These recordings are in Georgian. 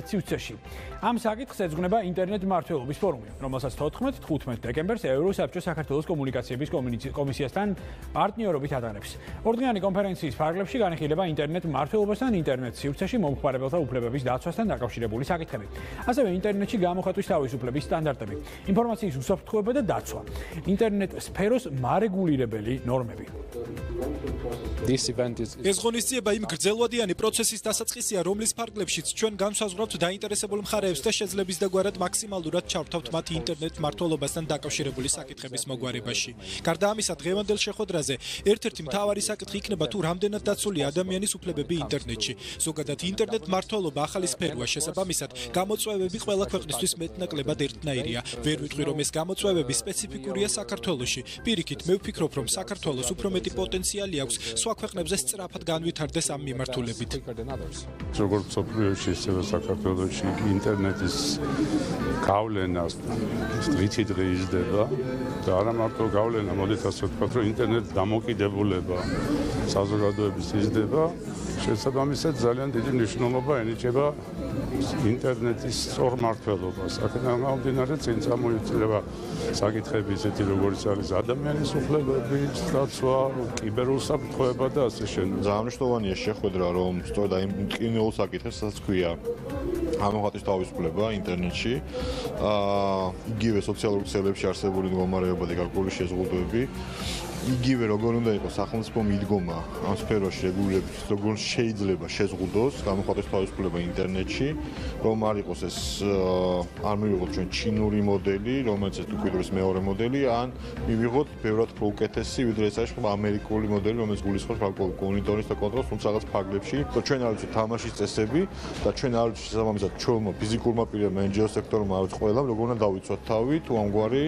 ცივცეში. Ამ საკითხს ეძღვნება ინტერნეტ მართლობის ფორუმი, რომელსაც 14-15 დეკემბერს ევროსაბჭო საქართველოს კომუნიკაციების კომისიასთან პარტნიორობით ატარებს. ორდღიანი კონფერენციის ფარგლებში განიხილება ინტერნეტ მართლობასთან, ინტერნეტ ცივცეში მომხმარებელთა უფლებების დაცვასთან დაკავშირებული საკითხები, ასევე ინტერნეტში გამოხატვის თავისუფლების სტანდარტები, ინფორმაციის უსაფრთხოება და დაცვა. ინტერნეტ სფეროს მარეგულირებელი ნორმები. ეს ღონისძიება იმ გრძელვადიანი პროცესის დასაწყისია, რომლის ფარგლებშიც ჩვენ განსაზღვრავთ დაინტერესებულ მხარეებს და შეძლებს დაგვარად მაქსიმალურად ჩავრთავთ მათი ინტერნეტ მართლობასთან დაკავშირებული საკითხების მოგვარებაში. Გარდა ამისა, დღევანდელ შეხვედრაზე ერთ-ერთი მთავარი საკითხი იქნება თუ რამდენად დაცულია ადამიანის უფლებები ინტერნეტში. ზოგადად ინტერნეტ მართლობა ახალი სფეროა, შესაბამისად, გამოწვევები ყველა ქვეყნისთვის მეტნაკლებად ერთნაირია. ვერ ვიტყვი, რომ ეს გამოწვევები სპეციფიკურია საქართველოში. პირიქით, მე ვფიქრობ, რომ საქართველოს უფრო მეტი პოტენციალი აქვს სხვა ქვეყნებზე სწრაფად განვითარდეს ამ მიმართულებით. როგორც სოფლიოში, ისევე საქართველოში ინტერნეტის გავლენა დღით-დღე იზრდება და არა მარტო გავლენა, მოდით ასე ვთქვათ, რომ ინტერნეტ დამოკიდებულება საზოგადოების იზრდება. შესაბამისად, ძალიან დიდი მნიშვნელობა ენიჭება ინტერნეტის სწორმართლობას. აქედან გამომდინარე, წინ წამოიწერება საკითხები ისეთი, როგორც არის ადამიანის უფლებები, დაცვა, კიბერუსაფრთხოება და ასე შემდეგ. დანიშნულოვანია შეხვედრა, რომ სწორედ აი კინეულ საკითხებს, რასაც ქვია, გამოხატვის თავისუფლება ინტერნეტში, იგივე სოციალურ ქსელებში არსებული მდგომარეობა და გარკვეული შეზღუდვები, იგივე როგორ უნდა იყოს სახელმწიფო მიდგომა ამ სფეროში რეგულირებით, როგორ შეიძლება შეზღუდოს გამოხატვის თავისუფლება ინტერნეტში, რომ არ იყოს ეს არ მივიღოთ ჩვენ ჩინური მოდელი, რომელიც უკიდურეს მეორე მოდელი, ან მივიღოთ ბევრად უფრო უკეთესი, ვიდრე ეს არის ამერიკული მოდელი, რომელიც გულისხმობს გარკვეულ მონიტორინგს და კონტროლს რაღაც ფარგლებში. ჩვენ არ ვიცით თამაშის წესები და ჩვენ არ ვიცით შესაბამისად ჩვენმა ფიზიკურმა პირებმა, NGO სექტორმა, არ ვიცი ყველამ, როგორ უნდა დავიცვათ თავი თუ ამგვარი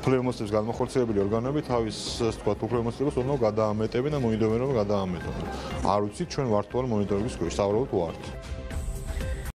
უფლებამოსილების განმახორციელებელი ორგანოები თავის თქვათ უფლებამოსილებას უნდა გადაამეტებენ და მონიტორინგი გადაამეტონ. არ ვიცით ჩვენ ვართ თუ არა მონიტორინგის ქვეშ, საუბრობთ ვართ.